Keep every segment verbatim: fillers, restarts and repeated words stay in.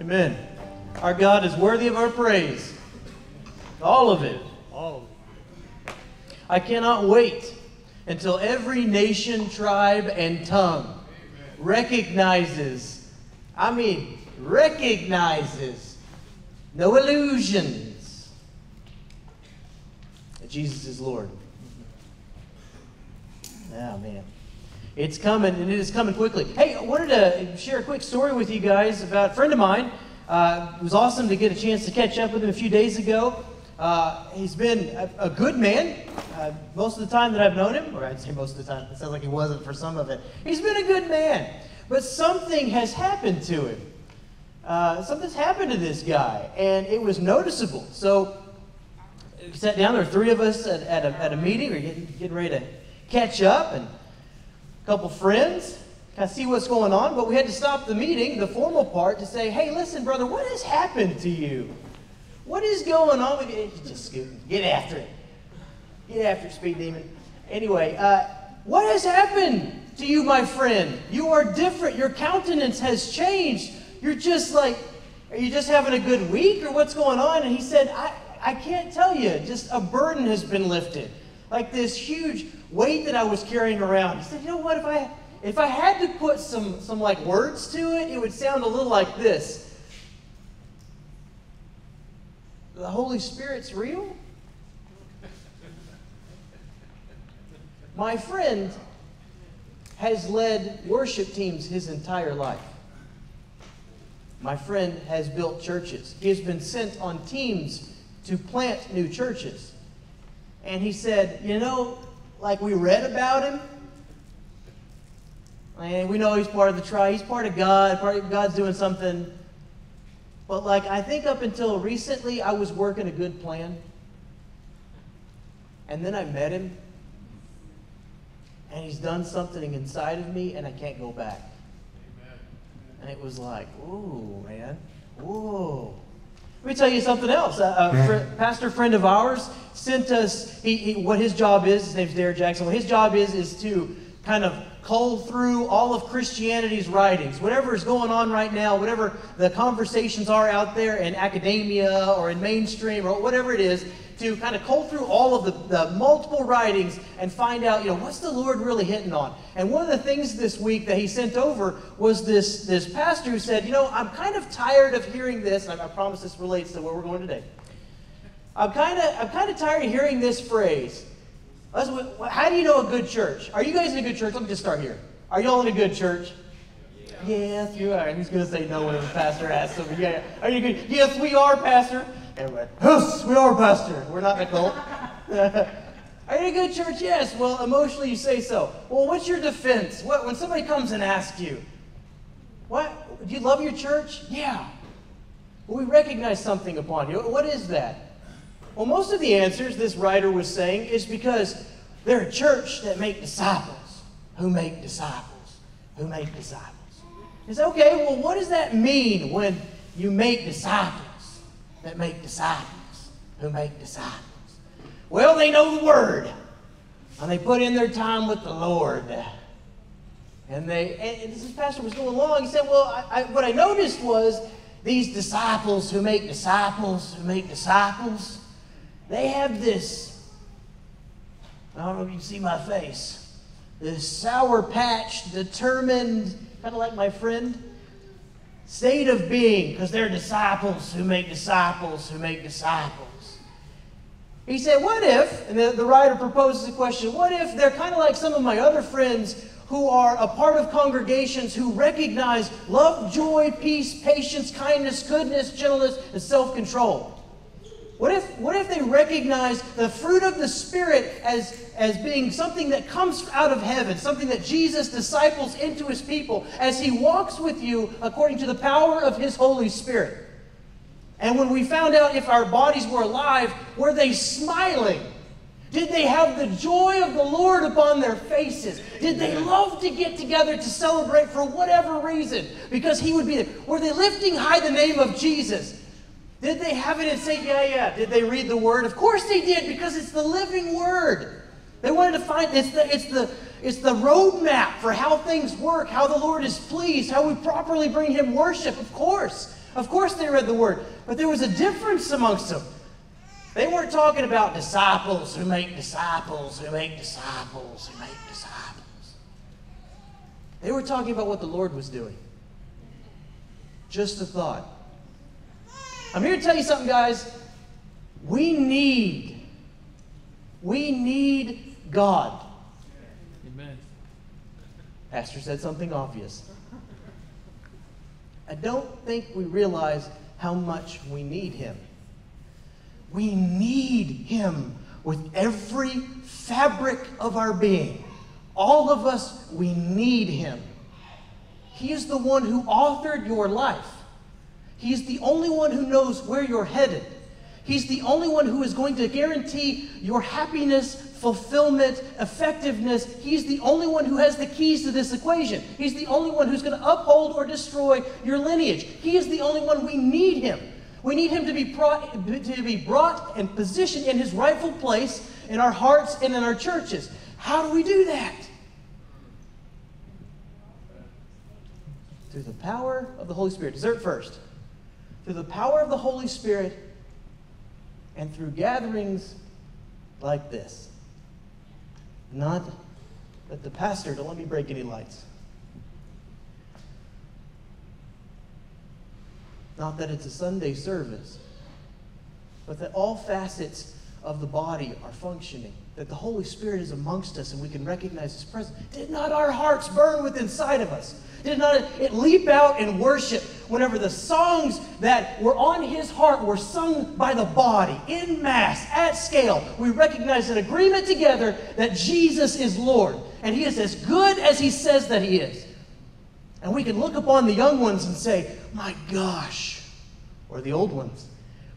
Amen. Our God is worthy of our praise. All of it. All of it. I cannot wait until every nation, tribe, and tongue Amen. recognizes, I mean, recognizes, no illusions, that Jesus is Lord. Oh, man. It's coming, and it is coming quickly. Hey, I wanted to share a quick story with you guys about a friend of mine. Uh, it was awesome to get a chance to catch up with him a few days ago. Uh, he's been a, a good man uh, most of the time that I've known him, or I'd say most of the time. It sounds like he wasn't for some of it. He's been a good man, but something has happened to him. Uh, something's happened to this guy, and it was noticeable. So we sat down, there were three of us at, at, a, at a meeting. We were getting, getting ready to catch up, and couple friends, kind of see what's going on, but we had to stop the meeting, the formal part, to say, hey, listen, brother, what has happened to you? What is going on with you? Just scooting. Get after it. Get after it, speed demon. Anyway, uh, what has happened to you, my friend? You are different. Your countenance has changed. You're just like, are you just having a good week, or what's going on? And he said, I, I can't tell you. Just a burden has been lifted. Like this huge weight that I was carrying around. He said, you know what, if I if I had to put some, some like words to it, it would sound a little like this. The Holy Spirit's real? My friend has led worship teams his entire life. My friend has built churches. He has been sent on teams to plant new churches. And he said, you know, like we read about him, and we know he's part of the tribe, he's part of God, part of God's doing something. But like, I think up until recently, I was working a good plan. And then I met him, and he's done something inside of me, and I can't go back. Amen. And it was like, ooh, man, ooh. Let me tell you something else. A fr- pastor friend of ours sent us, he, he, what his job is, his name's Derek Jackson, what his job is is to kind of cull through all of Christianity's writings, whatever is going on right now, whatever the conversations are out there in academia or in mainstream or whatever it is, to kind of cull through all of the, the multiple writings and find out, you know, what's the Lord really hitting on? And one of the things this week that he sent over was this, this pastor who said, you know, I'm kind of tired of hearing this, and I, I promise this relates to where we're going today. I'm kind of I'm kind of tired of hearing this phrase. How do you know a good church? Are you guys in a good church? Let me just start here. Are you all in a good church? Yeah. Yes, you are. He's going to say no when the pastor asks him. Yeah, are you good? Yes, we are, pastor. Everybody, yes, we are, pastor. We're not in a cult. Are you a good church? Yes. Well, emotionally you say so. Well, what's your defense? What when somebody comes and asks you, what, do you love your church? Yeah. Well, we recognize something upon you. What is that? Well, most of the answers this writer was saying is because they're a church that make disciples, who make disciples, who make disciples. It's okay, well, what does that mean when you make disciples that make disciples, who make disciples? Well, they know the Word, and they put in their time with the Lord. And they, and this pastor was going along, he said, well, I, I, what I noticed was these disciples who make disciples, who make disciples, they have this, I don't know if you can see my face, this sour patch, determined, kind of like my friend, state of being, because they're disciples who make disciples who make disciples. He said, what if, and the, the writer proposes the question, what if they're kind of like some of my other friends who are a part of congregations who recognize love, joy, peace, patience, kindness, goodness, gentleness, and self-control? What if, what if they recognize the fruit of the Spirit as, as being something that comes out of heaven, something that Jesus disciples into his people as he walks with you according to the power of his Holy Spirit? And when we found out if our bodies were alive, were they smiling? Did they have the joy of the Lord upon their faces? Did they love to get together to celebrate for whatever reason? Because he would be there. Were they lifting high the name of Jesus? Did they have it and say, yeah, yeah? Did they read the Word? Of course they did, because it's the living Word. They wanted to find, it's the, it's the, it's the roadmap for how things work, how the Lord is pleased, how we properly bring him worship, of course. Of course they read the word, but there was a difference amongst them. They weren't talking about disciples who make disciples, who make disciples, who make disciples. They were talking about what the Lord was doing. Just a thought. I'm here to tell you something, guys. We need, we need God. Amen. Pastor said something obvious. I don't think we realize how much we need Him. We need Him with every fabric of our being. All of us, we need Him. He is the one who authored your life. He's the only one who knows where you're headed. He's the only one who is going to guarantee your happiness, fulfillment, effectiveness. He's the only one who has the keys to this equation. He's the only one who's going to uphold or destroy your lineage. He is the only one. We need Him. We need Him to be brought, to be brought and positioned in His rightful place in our hearts and in our churches. How do we do that? Through the power of the Holy Spirit. Dessert first. Through the power of the Holy Spirit and through gatherings like this. Not that the pastor don't let me break any lights. Not that it's a Sunday service, but that all facets of the body are functioning, that the Holy Spirit is amongst us and we can recognize His presence. Did not our hearts burn with inside of us? Did not it leap out in worship whenever the songs that were on His heart were sung by the body, in mass, at scale? We recognize an agreement together that Jesus is Lord, and He is as good as He says that He is. And we can look upon the young ones and say, my gosh, or the old ones,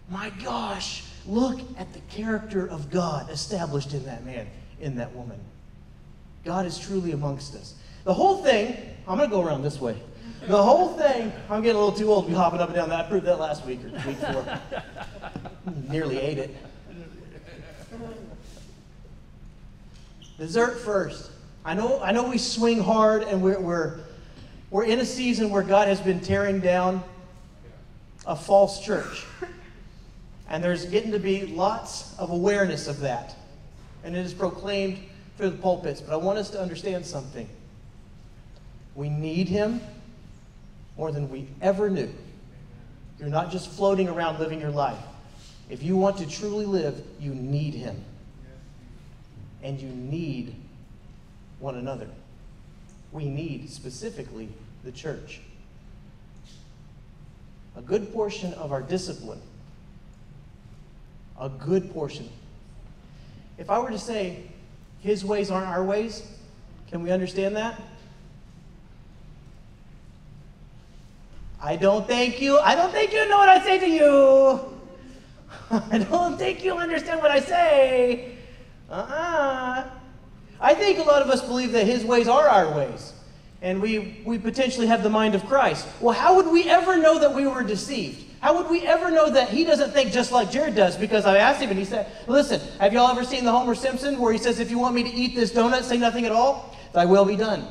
my gosh, look at the character of God established in that man, in that woman. God is truly amongst us. The whole thing, I'm going to go around this way. The whole thing, I'm getting a little too old to be hopping up and down. I proved that last week or week four. Nearly ate it. Dessert first. I know, I know we swing hard and we're, we're, we're in a season where God has been tearing down a false church. And there's getting to be lots of awareness of that. And it is proclaimed through the pulpits. But I want us to understand something. We need Him more than we ever knew. You're not just floating around living your life. If you want to truly live, you need Him. And you need one another. We need, specifically, the church. A good portion of our discipline A good portion. If I were to say, His ways aren't our ways, can we understand that? I don't think you, I don't think you know what I say to you. I don't think you understand what I say. Uh-uh. I think a lot of us believe that His ways are our ways, and we, we potentially have the mind of Christ. Well, how would we ever know that we were deceived? How would we ever know that He doesn't think just like Jarrod does? Because I asked him and he said, listen, have y'all ever seen the Homer Simpson where he says, if you want me to eat this donut, say nothing at all? Thy will be done.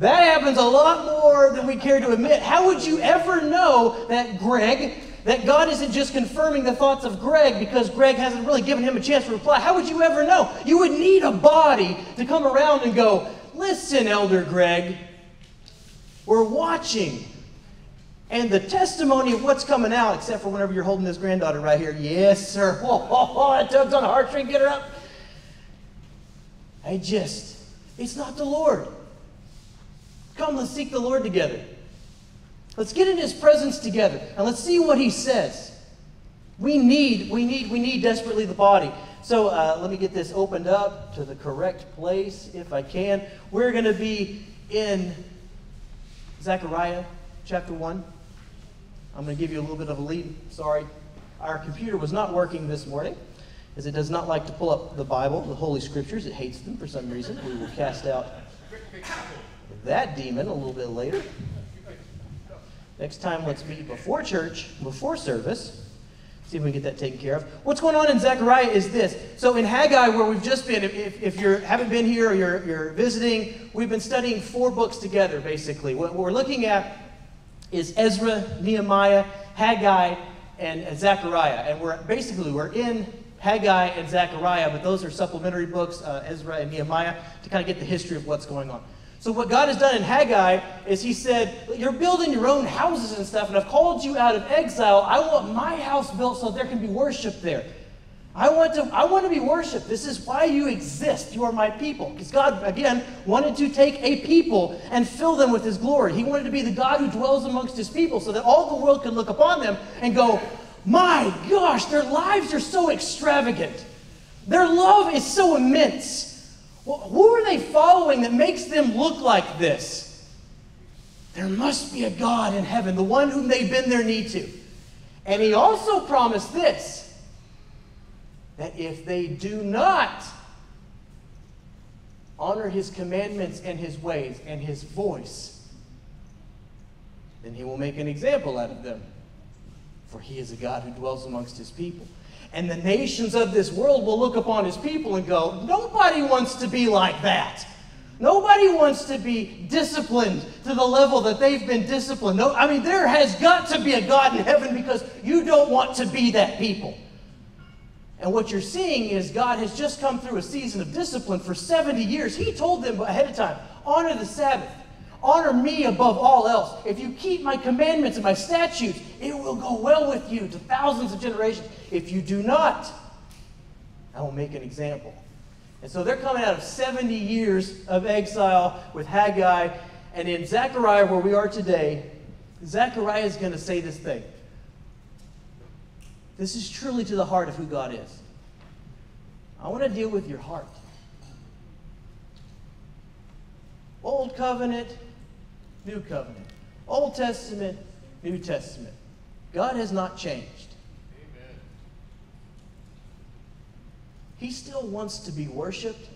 That happens a lot more than we care to admit. How would you ever know that Greg, that God isn't just confirming the thoughts of Greg because Greg hasn't really given him a chance to reply? How would you ever know? You would need a body to come around and go, listen, Elder Greg, we're watching. And the testimony of what's coming out, except for whenever you're holding this granddaughter right here. Yes, sir. Oh, oh, oh, that tub's on a heartstring. Get her up. I just, it's not the Lord. Come, let's seek the Lord together. Let's get in His presence together. And let's see what He says. We need, we need, we need desperately the body. So uh, let me get this opened up to the correct place, if I can. We're going to be in Zechariah chapter one. I'm going to give you a little bit of a lead. Sorry. Our computer was not working this morning, as it does not like to pull up the Bible, the Holy Scriptures. It hates them for some reason. We will cast out that demon a little bit later. Next time, let's meet before church, before service. See if we can get that taken care of. What's going on in Zechariah is this. So in Haggai, where we've just been, if, if you haven't been here or you're, you're visiting, we've been studying four books together, basically. What we're looking at is Ezra, Nehemiah, Haggai, and Zechariah. And we're basically, we're in Haggai and Zechariah, but those are supplementary books, uh, Ezra and Nehemiah, to kind of get the history of what's going on. So what God has done in Haggai is he said, you're building your own houses and stuff, and I've called you out of exile. I want my house built so there can be worship there. I want to, I want to be worshiped. This is why you exist. You are my people. Because God, again, wanted to take a people and fill them with his glory. He wanted to be the God who dwells amongst his people so that all the world could look upon them and go, my gosh, their lives are so extravagant. Their love is so immense. Well, who are they following that makes them look like this? There must be a God in heaven, the one whom they bend their knee to. And he also promised this, that if they do not honor his commandments and his ways and his voice, then he will make an example out of them. For he is a God who dwells amongst his people. And the nations of this world will look upon his people and go, nobody wants to be like that. Nobody wants to be disciplined to the level that they've been disciplined. No, I mean, there has got to be a God in heaven because you don't want to be that people. And what you're seeing is God has just come through a season of discipline for seventy years. He told them ahead of time, honor the Sabbath. Honor me above all else. If you keep my commandments and my statutes, it will go well with you to thousands of generations. If you do not, I will make an example. And so they're coming out of seventy years of exile with Haggai. And in Zechariah, where we are today, Zechariah is going to say this thing. This is truly to the heart of who God is. I want to deal with your heart. Old covenant, new covenant. Old Testament, New Testament. God has not changed. Amen. He still wants to be worshiped.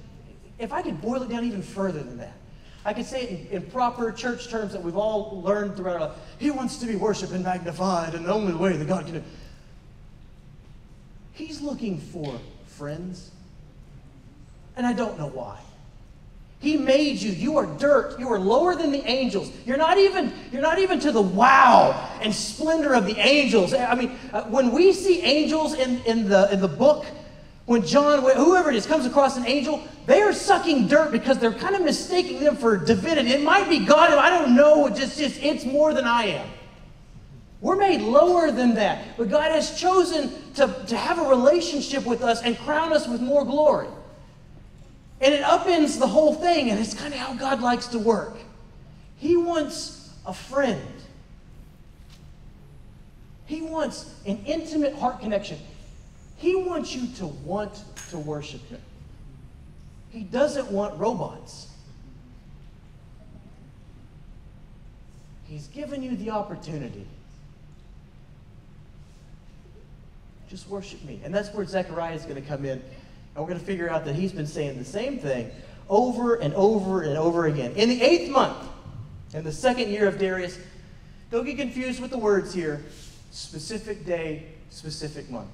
If I could boil it down even further than that, I could say it in, in proper church terms that we've all learned throughout our life. He wants to be worshiped and magnified, and the only way that God can do it. He's looking for friends, and I don't know why. He made you. You are dirt. You are lower than the angels. You're not even, you're not even to the wow and splendor of the angels. I mean, uh, when we see angels in, in, the, in the book, when John, whoever it is, comes across an angel, they are sucking dirt because they're kind of mistaking them for divinity. It might be God. I don't know. It's, just, it's, it's more than I am. We're made lower than that. But God has chosen to, to have a relationship with us and crown us with more glory. And it upends the whole thing, and it's kind of how God likes to work. He wants a friend. He wants an intimate heart connection. He wants you to want to worship him. He doesn't want robots. He's given you the opportunity. Just worship me. And that's where Zechariah is going to come in. And we're going to figure out that he's been saying the same thing over and over and over again. In the eighth month, in the second year of Darius, don't get confused with the words here. Specific day, specific month.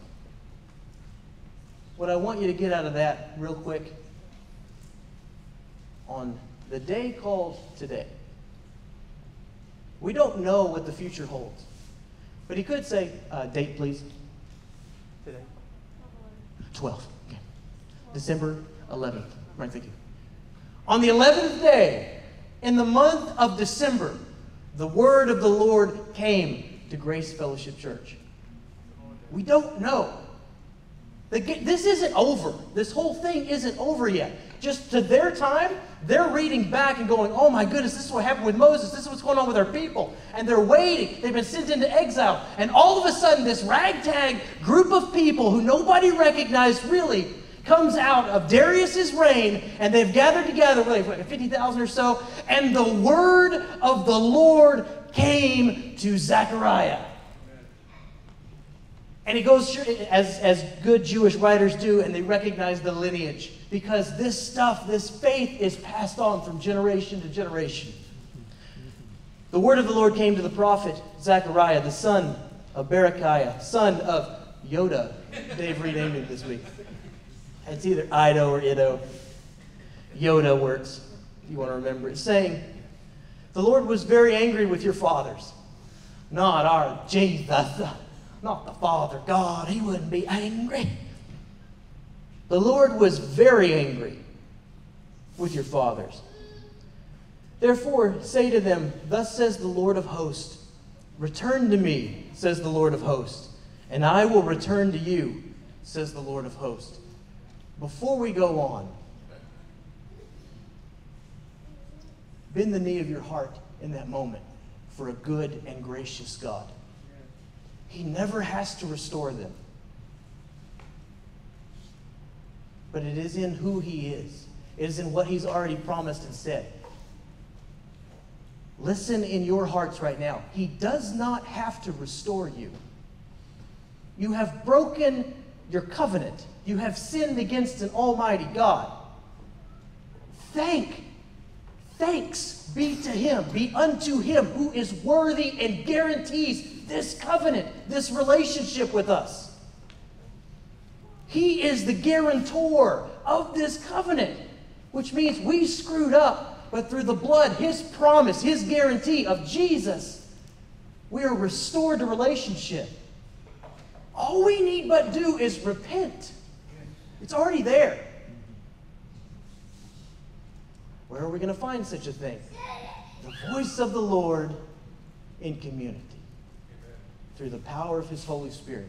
What I want you to get out of that real quick, on the day called today, we don't know what the future holds. But he could say, uh, date please. Today. twelve. December eleventh. Right, thank you. On the eleventh day, in the month of December, the word of the Lord came to Grace Fellowship Church. We don't know. This isn't over. This whole thing isn't over yet. Just to their time, they're reading back and going, oh my goodness, this is what happened with Moses. This is what's going on with our people. And they're waiting. They've been sent into exile. And all of a sudden, this ragtag group of people who nobody recognized really comes out of Darius's reign, and they've gathered together, like fifty thousand or so, and the word of the Lord came to Zechariah. And it goes, as, as good Jewish writers do, and they recognize the lineage, because this stuff, this faith is passed on from generation to generation. The word of the Lord came to the prophet Zechariah, the son of Berechiah, son of Yoda. They've renamed him this week. It's either Ido or Ido. Yoda works, if you want to remember it. Saying, the Lord was very angry with your fathers Not our Jesus, not the Father God. He wouldn't be angry. The Lord was very angry with your fathers. Therefore, say to them, thus says the Lord of hosts, return to me, says the Lord of hosts, and I will return to you, says the Lord of hosts. Before we go on, bend the knee of your heart in that moment for a good and gracious God. He never has to restore them. But it is in who he is. It is in what he's already promised and said. Listen in your hearts right now. He does not have to restore you. You have broken your covenant. You have sinned against an almighty God. Thank, thanks be to him, be unto him who is worthy and guarantees this covenant, this relationship with us. He is the guarantor of this covenant, which means we screwed up. But through the blood, his promise, his guarantee of Jesus, we are restored to relationship. All we need but do is repent. It's already there. Where are we going to find such a thing? The voice of the Lord in community. Through the power of his Holy Spirit.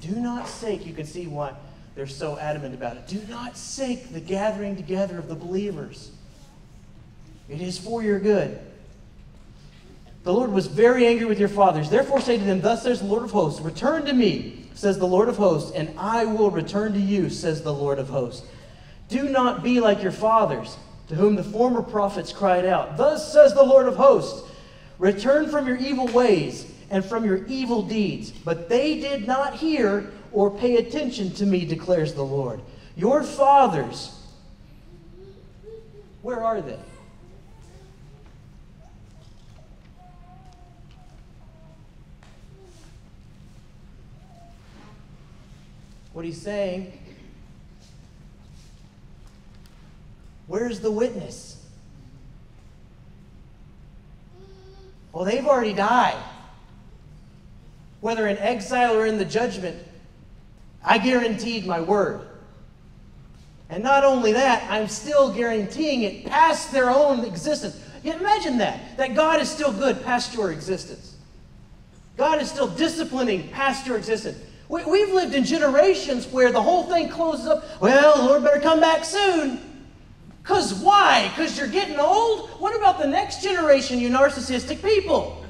Do not sake, you can see why they're so adamant about it. Do not sake the gathering together of the believers. It is for your good. The Lord was very angry with your fathers. Therefore say to them, thus says the Lord of hosts, return to me, says the Lord of hosts, and I will return to you, says the Lord of hosts. Do not be like your fathers, to whom the former prophets cried out, thus says the Lord of hosts, return from your evil ways and from your evil deeds. But they did not hear or pay attention to me, declares the Lord. Your fathers, where are they? What he's saying, where's the witness? Well, they've already died. Whether in exile or in the judgment, I guaranteed my word. And not only that, I'm still guaranteeing it past their own existence. Imagine that, that God is still good past your existence. God is still disciplining past your existence. We, we've lived in generations where the whole thing closes up. Well, the Lord better come back soon. Because why? Because you're getting old? What about the next generation, you narcissistic people?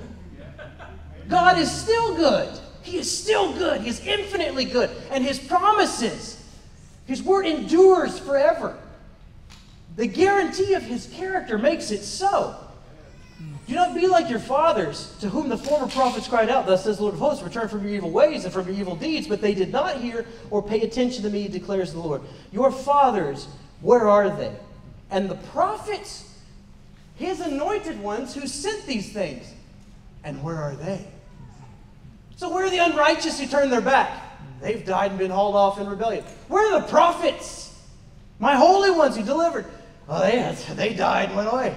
God is still good. He is still good. He is infinitely good. And his promises, his word endures forever. The guarantee of his character makes it so. Do not be like your fathers, to whom the former prophets cried out, thus says the Lord of hosts, return from your evil ways and from your evil deeds, but they did not hear or pay attention to me, declares the Lord. Your fathers, where are they? And the prophets, his anointed ones who sent these things, and where are they? So where are the unrighteous who turn their back? They've died and been hauled off in rebellion. Where are the prophets? My holy ones who delivered. Well, they, they died and went away.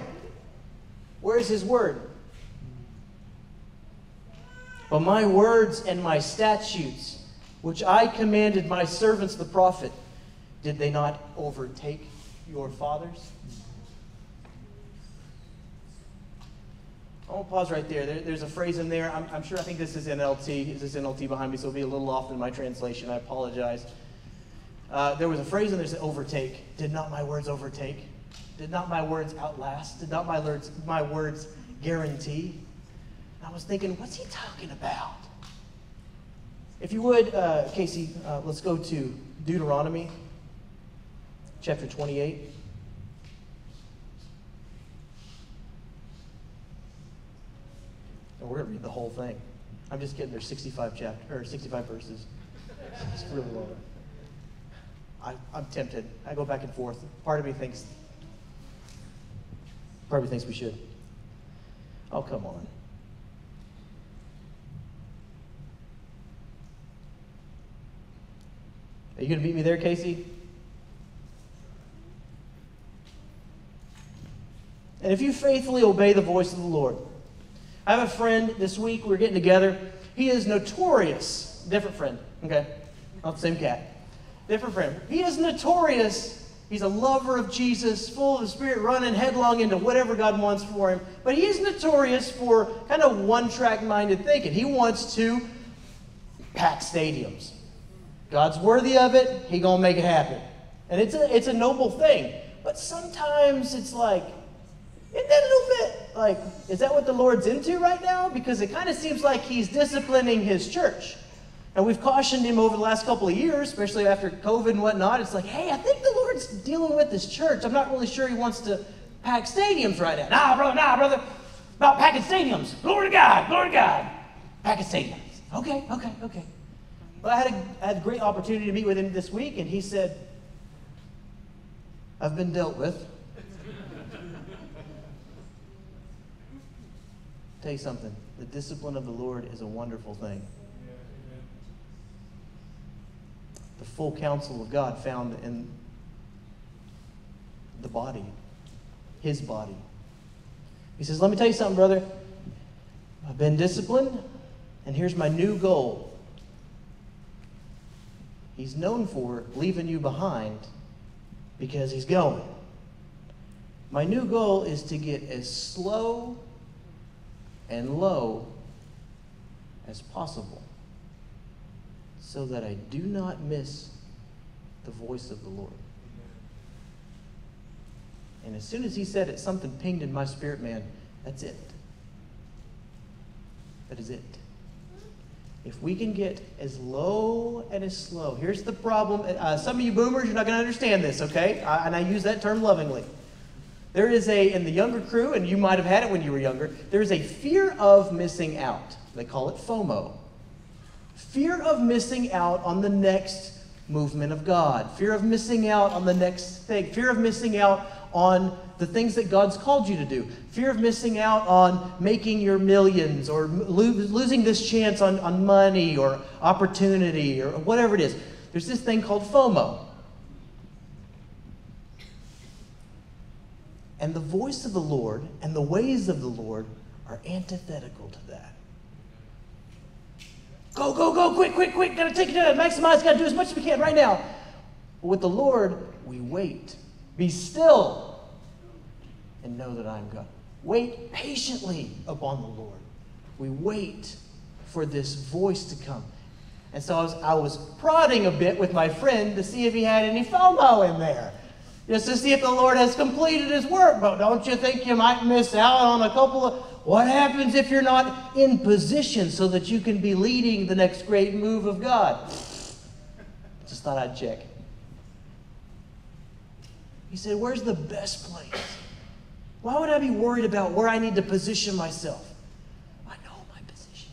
Where is his word? But my words and my statutes, which I commanded my servants the prophet, did they not overtake your fathers? I'll pause right there. there. There's a phrase in there. I'm, I'm sure I think this is N L T. This is N L T behind me, so it'll be a little off in my translation. I apologize. Uh, there was a phrase in there that said, overtake. Did not my words overtake? Did not my words outlast? Did not my words, my words guarantee? And I was thinking, what's he talking about? If you would, uh, Casey, uh, let's go to Deuteronomy chapter twenty-eight. And we're going to read the whole thing. I'm just kidding. There's sixty-five chapters, or sixty-five verses. It's really long. I, I'm tempted. I go back and forth. Part of me thinks... Probably thinks we should. Oh, come on. Are you going to meet me there, Casey? And if you faithfully obey the voice of the Lord, I have a friend this week. We're getting together. He is notorious. Different friend. Okay. Not the same cat. Different friend. He is notorious. He's a lover of Jesus, full of the Spirit, running headlong into whatever God wants for him. But he is notorious for kind of one-track minded thinking. He wants to pack stadiums. God's worthy of it. He gonna make it happen. And it's a, it's a noble thing. But sometimes it's like, isn't that a little bit, like, is that what the Lord's into right now? Because it kind of seems like he's disciplining his church. And we've cautioned him over the last couple of years, especially after COVID and whatnot. It's like, hey, I think the Lord's dealing with this church. I'm not really sure he wants to pack stadiums right now. Nah, brother, nah, brother. About packing stadiums. Glory to God, glory to God. Packing stadiums. Okay, okay, okay. Well, I had a, I had a great opportunity to meet with him this week, and he said, I've been dealt with. Tell you something, the discipline of the Lord is a wonderful thing. The full counsel of God found in the body, his body. He says, let me tell you something, brother. I've been disciplined, and here's my new goal. He's known for leaving you behind because he's going. My new goal is to get as slow and low as possible so that I do not miss the voice of the Lord. And as soon as he said it, something pinged in my spirit, man. That's it. That is it. If we can get as low and as slow, here's the problem. Uh, some of you boomers, you're not going to understand this, okay? I, and I use that term lovingly. There is a, in the younger crew, and you might have had it when you were younger, there is a fear of missing out. They call it FOMO. Fear of missing out on the next movement of God. Fear of missing out on the next thing. Fear of missing out on the things that God's called you to do. Fear of missing out on making your millions or lo- losing this chance on, on money or opportunity or whatever it is. There's this thing called FOMO. And the voice of the Lord and the ways of the Lord are antithetical to that. Go, go, go, quick, quick, quick. Got to take it out, maximize, got to do as much as we can right now. But with the Lord, we wait. Be still and know that I am God. Wait patiently upon the Lord. We wait for this voice to come. And so I was, I was prodding a bit with my friend to see if he had any FOMO in there. Just to see if the Lord has completed his work. But don't you think you might miss out on a couple of... What happens if you're not in position so that you can be leading the next great move of God? Just thought I'd check. He said, where's the best place? Why would I be worried about where I need to position myself? I know my position.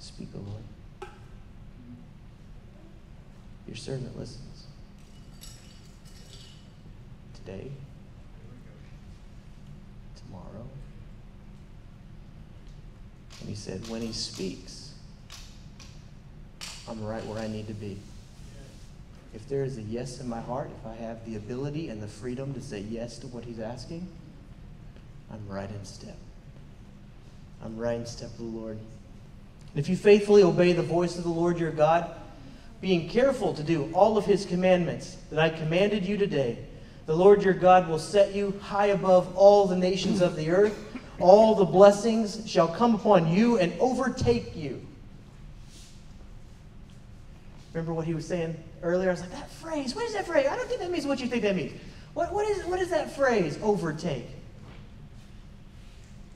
Speak, O Lord. Your servant listens. Today, tomorrow. And he said, when he speaks, I'm right where I need to be. If there is a yes in my heart, if I have the ability and the freedom to say yes to what he's asking, I'm right in step. I'm right in step with the Lord. And if you faithfully obey the voice of the Lord your God, being careful to do all of his commandments that I commanded you today, the Lord your God will set you high above all the nations of the earth. All the blessings shall come upon you and overtake you. Remember what he was saying earlier? I was like, that phrase, what is that phrase? I don't think that means what you think that means. What, what, is, what is that phrase, overtake?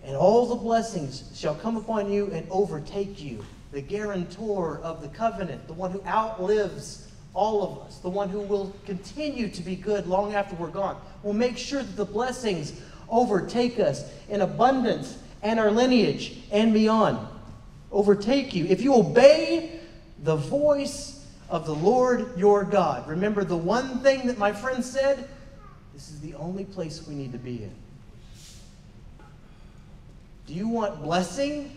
And all the blessings shall come upon you and overtake you. The guarantor of the covenant, the one who outlives all of us, the one who will continue to be good long after we're gone, will make sure that the blessings overtake us in abundance and our lineage and beyond. Overtake you. If you obey the voice of the Lord your God, remember the one thing that my friend said, this is the only place we need to be in. Do you want blessing?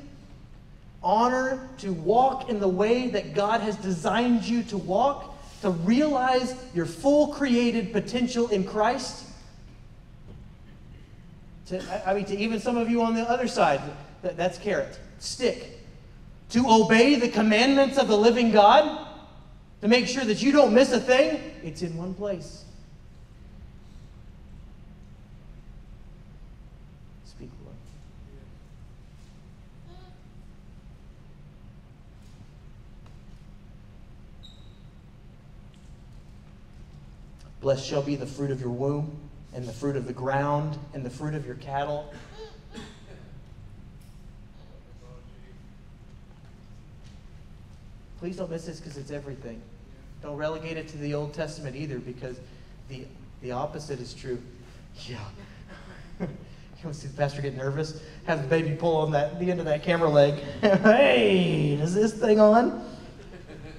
Honor to walk in the way that God has designed you to walk? to realize your full created potential in Christ. To, I mean, to even some of you on the other side, that, that's carrot. Stick. To obey the commandments of the living God, to make sure that you don't miss a thing, it's in one place. Speak, Lord. Blessed shall be the fruit of your womb, and the fruit of the ground, and the fruit of your cattle. Please don't miss this, because it's everything. Don't relegate it to the Old Testament either, because the, the opposite is true. Yeah. You want to see the pastor get nervous? Have the baby pull on that the end of that camera leg. Hey, is this thing on?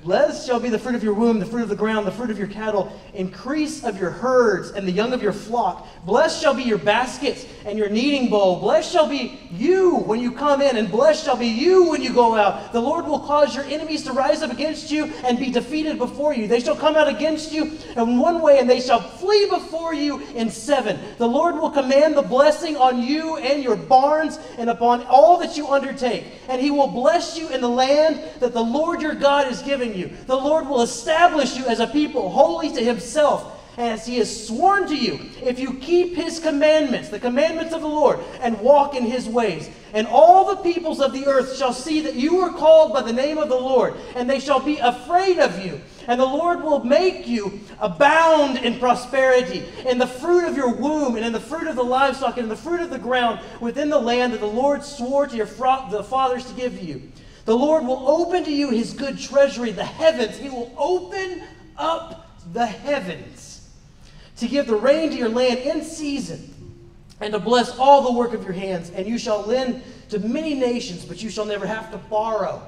Blessed shall be the fruit of your womb, the fruit of the ground, the fruit of your cattle, increase of your herds, and the young of your flock. Blessed shall be your baskets and your kneading bowl. Blessed shall be you when you come in, and blessed shall be you when you go out. The Lord will cause your enemies to rise up against you and be defeated before you. They shall come out against you in one way, and they shall flee before you in seven. The Lord will command the blessing on you and your barns and upon all that you undertake. And he will bless you in the land that the Lord your God is giving you. The Lord will establish you as a people holy to himself, as he has sworn to you, if you keep his commandments, the commandments of the Lord, and walk in his ways. And all the peoples of the earth shall see that you are called by the name of the Lord, and they shall be afraid of you. And the Lord will make you abound in prosperity, in the fruit of your womb, and in the fruit of the livestock, and in the fruit of the ground, within the land that the Lord swore to your fathers to give you. The Lord will open to you his good treasury, the heavens. He will open up the heavens to give the rain to your land in season and to bless all the work of your hands. And you shall lend to many nations, but you shall never have to borrow.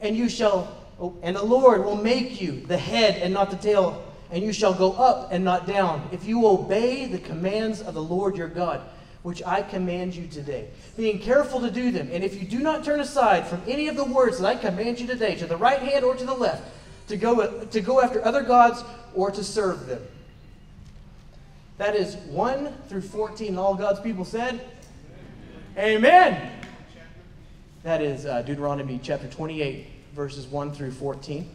And you shall, oh, and the Lord will make you the head and not the tail, and you shall go up and not down, if you obey the commands of the Lord your God, which I command you today, being careful to do them. And if you do not turn aside from any of the words that I command you today, to the right hand or to the left, to go, to go after other gods or to serve them. That is one through fourteen. All God's people said, amen. Amen. That is uh, Deuteronomy chapter twenty-eight, verses one through fourteen.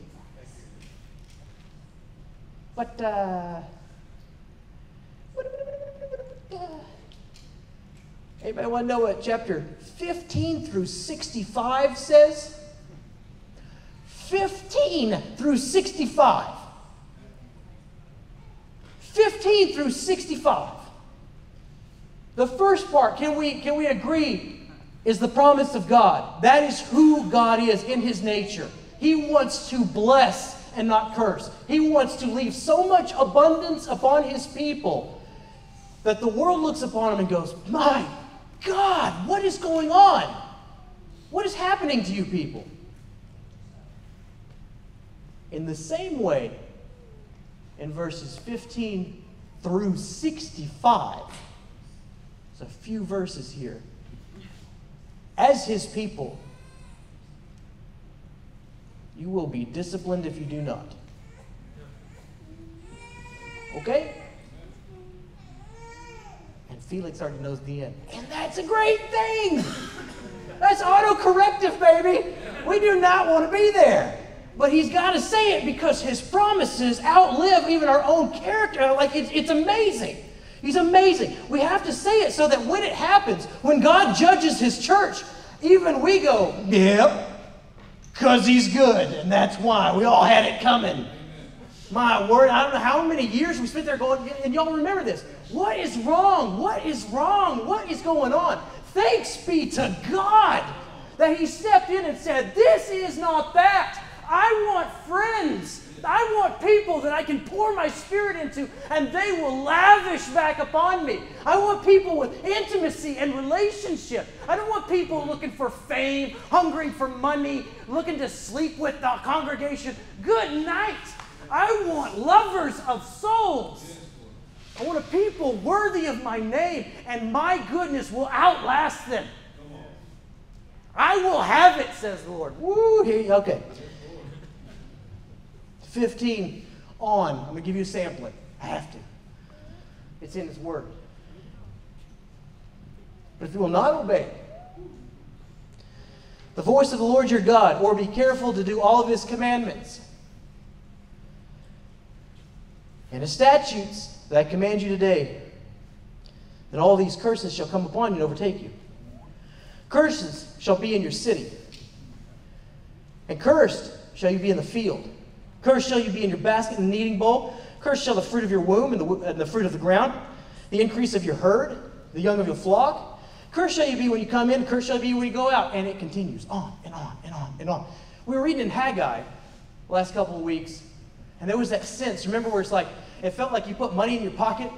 But, uh... anybody want to know what chapter fifteen through sixty-five says? fifteen through sixty-five. fifteen through sixty-five. The first part, can we, can we agree, is the promise of God. That is who God is in his nature. He wants to bless and not curse. He wants to leave so much abundance upon his people that the world looks upon him and goes, my God, what is going on? What is happening to you people? In the same way, in verses fifteen through sixty-five, there's a few verses here. As his people, you will be disciplined if you do not. Okay? And Felix already knows the end. And that's a great thing. That's autocorrective, baby. We do not want to be there. But he's got to say it, because his promises outlive even our own character. Like, it's, it's amazing. He's amazing. We have to say it so that when it happens, when God judges his church, even we go, yep, because he's good, and that's why. We all had it coming. My word, I don't know how many years we spent there going, and y'all remember this. What is wrong? What is wrong? What is going on? Thanks be to God that he stepped in and said, this is not that. I want friends. I want people that I can pour my spirit into, and they will lavish back upon me. I want people with intimacy and relationship. I don't want people looking for fame, hungering for money, looking to sleep with the congregation. Good night. I want lovers of souls. I want a people worthy of my name, and my goodness will outlast them. I will have it, says the Lord. Woo, okay. fifteen on. I'm going to give you a sampling. I have to. It's in His Word. But if you will not obey the voice of the Lord your God, or be careful to do all of His commandments and His statutes that I command you today, then all these curses shall come upon you and overtake you. Curses shall be in your city, and cursed shall you be in the field. Cursed shall you be in your basket and the kneading bowl. Cursed shall the fruit of your womb and the, and the fruit of the ground, the increase of your herd, the young of your flock. Cursed shall you be when you come in, cursed shall you be when you go out. And it continues on and on and on and on. We were reading in Haggai the last couple of weeks, and there was that sense, remember, where it's like, it felt like you put money in your pocket,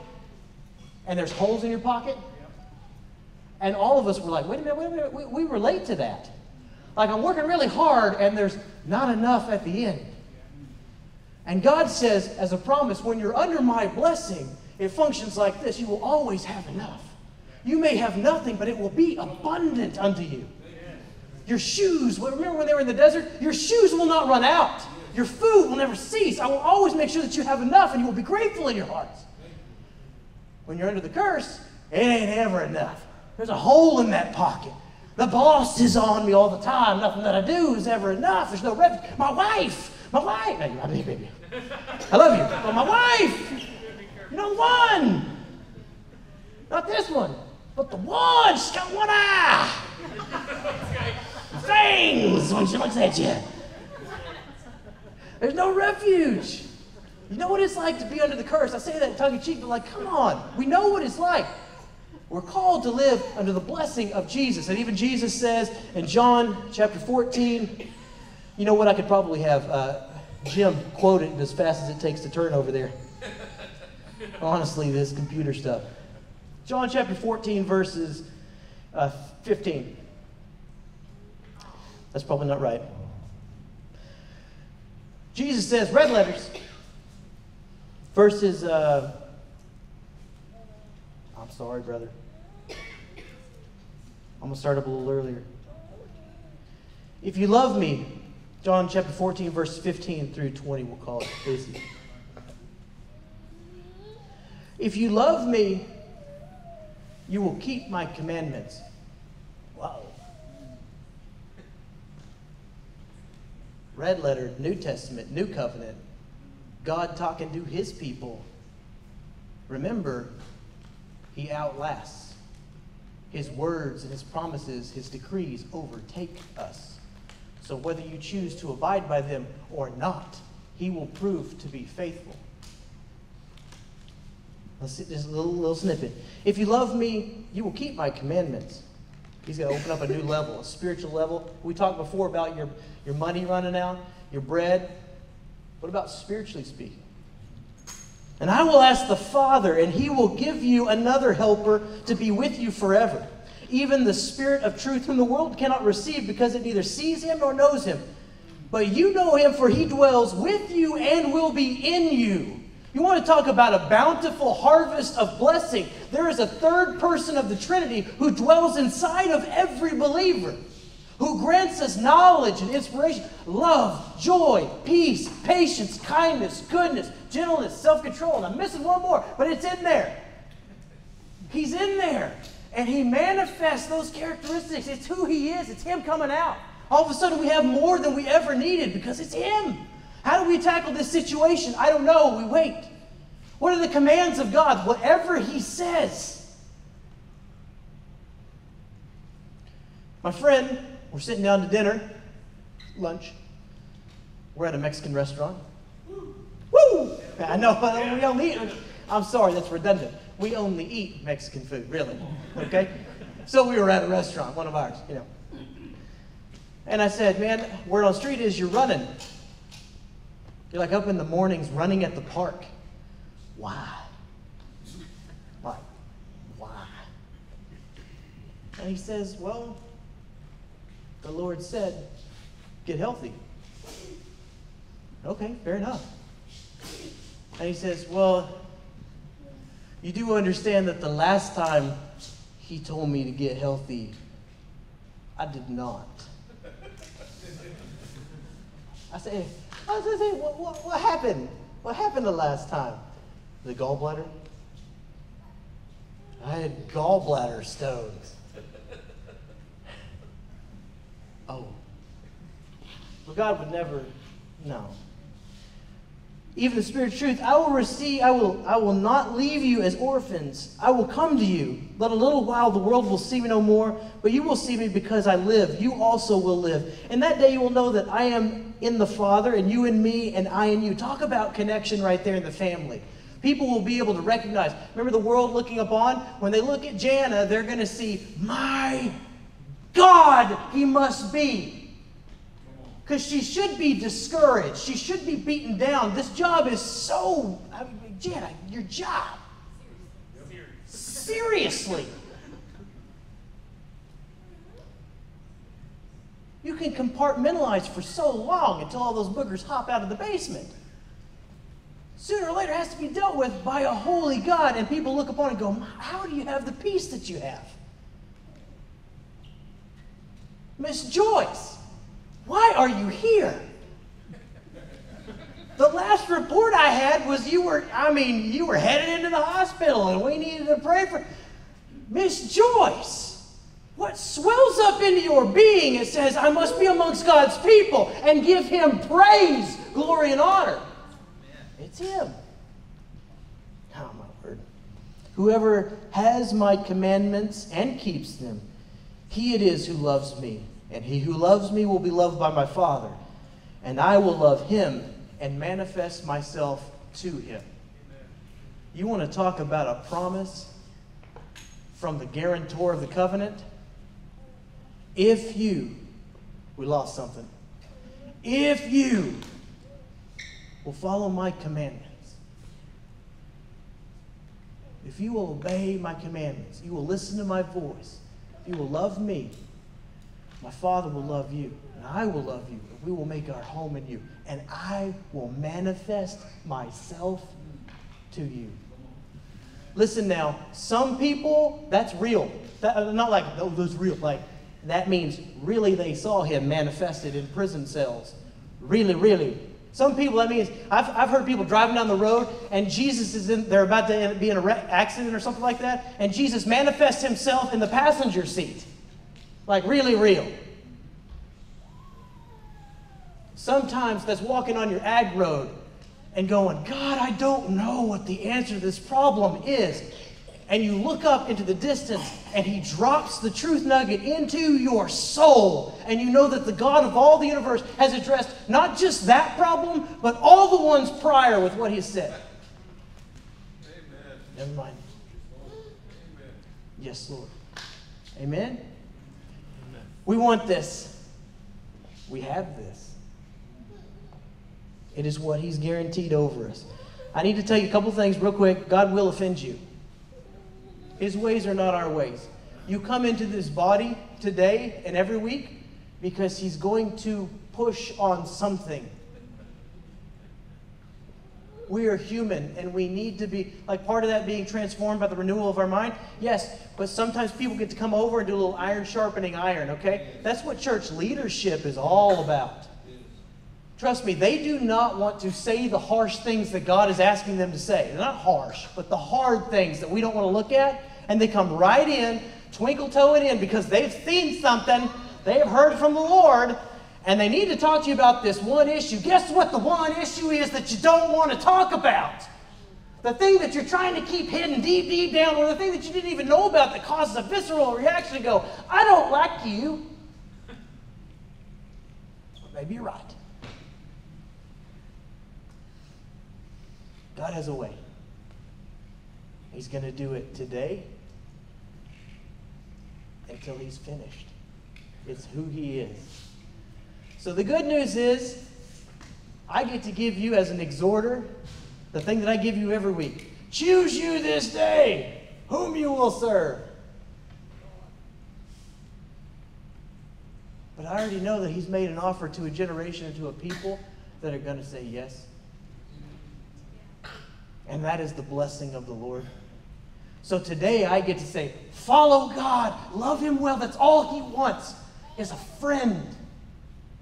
and there's holes in your pocket. And all of us were like, wait a minute, wait a minute, we, we relate to that. Like, I'm working really hard, and there's not enough at the end. And God says, as a promise, when you're under my blessing, it functions like this. You will always have enough. You may have nothing, but it will be abundant unto you. Your shoes, remember when they were in the desert? Your shoes will not run out. Your food will never cease. I will always make sure that you have enough, and you will be grateful in your hearts. When you're under the curse, it ain't ever enough. There's a hole in that pocket. The boss is on me all the time. Nothing that I do is ever enough. There's no refuge. My wife. My wife. No, I love you, baby. I love you. But my wife. You know, one. Not this one. But the one. She's got one eye. Things when she looks at you. There's no refuge. You know what it's like to be under the curse. I say that tongue-in-cheek, but like, come on. We know what it's like. We're called to live under the blessing of Jesus. And even Jesus says in John chapter fourteen, you know what, I could probably have uh, Jim quote it as fast as it takes to turn over there. Honestly, this computer stuff. John chapter fourteen, verses uh, fifteen. That's probably not right. Jesus says, red letters, verses... Uh, I'm sorry, brother. I'm going to start up a little earlier. If you love me, John chapter fourteen, verse fifteen through twenty, we'll call it busy. If you love me, you will keep my commandments. Wow. Red letter, New Testament, New Covenant. God talking to His people. Remember, He outlasts. His words and His promises, His decrees overtake us. So whether you choose to abide by them or not, He will prove to be faithful. Let's see, just a little, little snippet. If you love me, you will keep my commandments. He's going to open up a new level, a spiritual level. We talked before about your, your money running out, your bread. What about spiritually speaking? And I will ask the Father, and He will give you another helper to be with you forever, even the Spirit of truth, whom the world cannot receive, because it neither sees Him nor knows Him. But you know Him, for He dwells with you and will be in you. You want to talk about a bountiful harvest of blessing. There is a third person of the Trinity who dwells inside of every believer, who grants us knowledge and inspiration, love, joy, peace, patience, kindness, goodness, gentleness, self-control. And I'm missing one more, but it's in there. He's in there. And He manifests those characteristics. It's who He is. It's Him coming out. All of a sudden, we have more than we ever needed because it's Him. How do we tackle this situation? I don't know. We wait. What are the commands of God? Whatever He says. My friend, we're sitting down to dinner, lunch. We're at a Mexican restaurant. Woo! Woo. I know, but we only eat. I'm sorry, that's redundant. We only eat Mexican food, really. Okay? So we were at a restaurant, one of ours, you know. And I said, man, word on the street is you're running. You're like up in the mornings running at the park. Why? Why? Why? And he says, well, the Lord said, get healthy. Okay, fair enough. And he says, well, you do understand that the last time He told me to get healthy, I did not. I said, I was going to say, what, what, what happened? What happened the last time? The gallbladder? I had gallbladder stones. Oh. Well, God would never, no. Even the Spirit of truth, I will receive, I will, I will not leave you as orphans. I will come to you. But a little while the world will see me no more, but you will see me because I live. You also will live. And that day you will know that I am in the Father, and you in me, and I in you. Talk about connection right there in the family. People will be able to recognize. Remember the world looking upon? When they look at Jana, they're going to see, my God, he must be. Because she should be discouraged. She should be beaten down. This job is so, I mean, Jana, your job. Seriously. Seriously. You can compartmentalize for so long until all those boogers hop out of the basement. Sooner or later, it has to be dealt with by a holy God. And people look upon it and go, how do you have the peace that you have? Miss Joyce. Why are you here? The last report I had was you were, I mean, you were headed into the hospital and we needed to pray for Miss Joyce. What swells up into your being, it says, I must be amongst God's people and give him praise, glory, and honor. It's him. Oh, my word. Whoever has my commandments and keeps them, he it is who loves me. And he who loves me will be loved by my Father, and I will love him and manifest myself to him. Amen. You want to talk about a promise from the guarantor of the covenant? If you, we lost something. If you will follow my commandments, if you will obey my commandments, you will listen to my voice, you will love me, my Father will love you, and I will love you, and we will make our home in you, and I will manifest myself to you. Listen now, some people, that's real. That, not like, oh, that's real. Like, that means really they saw him manifested in prison cells. Really, really. Some people, that means, I've, I've heard people driving down the road, and Jesus is in, they're about to be in an accident or something like that, and Jesus manifests himself in the passenger seat. Like really real. Sometimes that's walking on your ag road and going, God, I don't know what the answer to this problem is. And you look up into the distance and he drops the truth nugget into your soul. And you know that the God of all the universe has addressed not just that problem, but all the ones prior with what he said. Amen. Never mind. Amen. Yes, Lord. Amen. We want this. We have this. It is what he's guaranteed over us. I need to tell you a couple things real quick. God will offend you. His ways are not our ways. You come into this body today and every week because he's going to push on something. We are human and we need to be, like part of that being transformed by the renewal of our mind. Yes, but sometimes people get to come over and do a little iron sharpening iron, okay? That's what church leadership is all about. Trust me, they do not want to say the harsh things that God is asking them to say. They're not harsh, but the hard things that we don't want to look at. And they come right in, twinkle-toed in, because they've seen something, they've heard from the Lord, and they need to talk to you about this one issue. Guess what the one issue is that you don't want to talk about? The thing that you're trying to keep hidden deep, deep down, or the thing that you didn't even know about that causes a visceral reaction to go, I don't like you. Well, maybe you're right. God has a way. He's going to do it today until he's finished. It's who he is. So the good news is, I get to give you as an exhorter the thing that I give you every week. Choose you this day whom you will serve. But I already know that he's made an offer to a generation and to a people that are going to say yes. And that is the blessing of the Lord. So today I get to say, follow God, love him well. That's all he wants is a friend.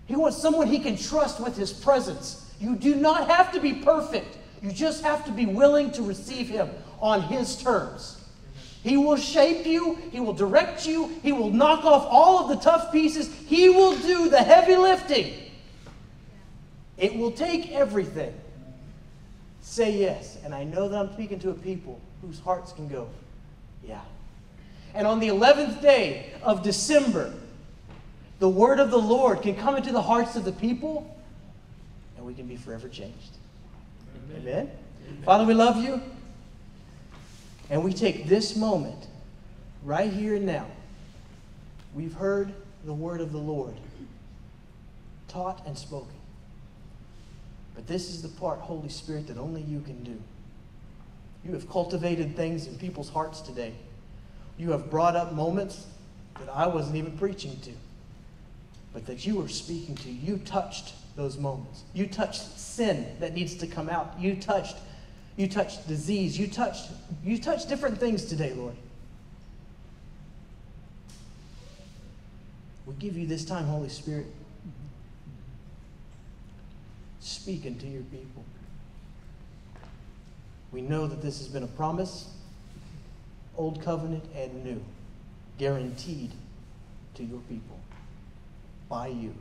He wants someone he can trust with his presence. You do not have to be perfect. You just have to be willing to receive him on his terms. He will shape you. He will direct you. He will knock off all of the tough pieces. He will do the heavy lifting. It will take everything. Say yes. And I know that I'm speaking to a people whose hearts can go, yeah. And on the eleventh day of December, the word of the Lord can come into the hearts of the people, and we can be forever changed. Amen. Amen. Amen. Father, we love you. And we take this moment, right here and now. We've heard the word of the Lord, taught and spoken. But this is the part, Holy Spirit, that only you can do. You have cultivated things in people's hearts today. You have brought up moments that I wasn't even preaching to, but that you were speaking to. You touched those moments. You touched sin that needs to come out. You touched, you touched disease. You touched, you touched different things today, Lord. We give you this time, Holy Spirit. Speaking to your people. We know that this has been a promise, old covenant and new, guaranteed to your people, by you.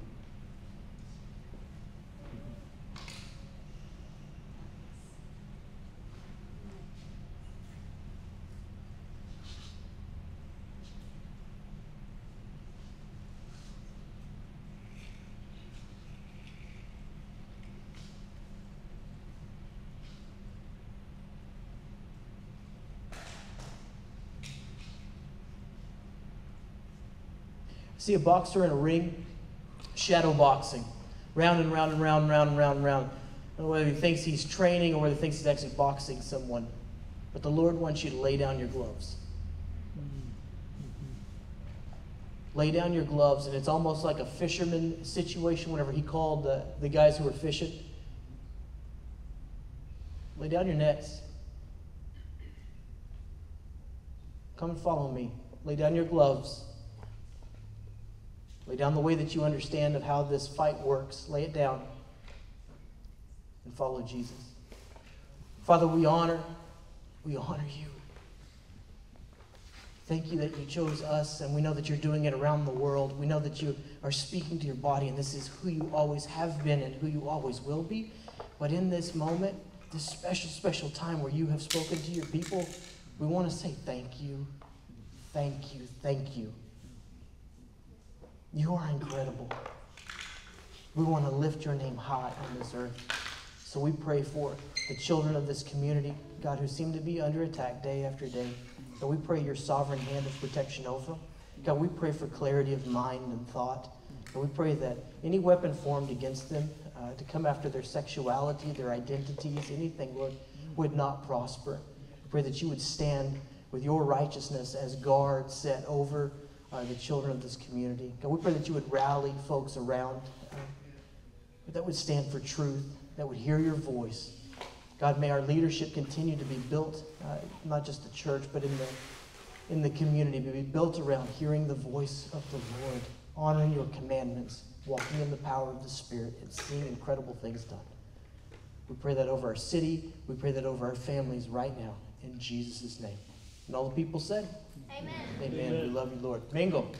See a boxer in a ring, shadow boxing, round and round and round and round and round and round. I don't know whether he thinks he's training or whether he thinks he's actually boxing someone. But the Lord wants you to lay down your gloves. Mm-hmm. Lay down your gloves, and it's almost like a fisherman situation whenever he called the, the guys who were fishing. Lay down your nets. Come and follow me. Lay down your gloves. Lay down the way that you understand of how this fight works. Lay it down and follow Jesus. Father, we honor, we honor you. Thank you that you chose us, and we know that you're doing it around the world. We know that you are speaking to your body, and this is who you always have been and who you always will be. But in this moment, this special, special time where you have spoken to your people, we want to say thank you, thank you, thank you. You are incredible. We want to lift your name high on this earth. So we pray for the children of this community, God, who seem to be under attack day after day. So we pray your sovereign hand of protection over them. God, we pray for clarity of mind and thought. And we pray that any weapon formed against them uh, to come after their sexuality, their identities, anything, Lord, would not prosper. We pray that you would stand with your righteousness as guard set over Uh, the children of this community. God, we pray that you would rally folks around uh, that would stand for truth, that would hear your voice. God, may our leadership continue to be built, uh, not just the church, but in the, in the community, be built around hearing the voice of the Lord, honoring your commandments, walking in the power of the Spirit, and seeing incredible things done. We pray that over our city. We pray that over our families right now, in Jesus' name. And all the people said, Amen. Amen. Amen. We love you, Lord. Mingle.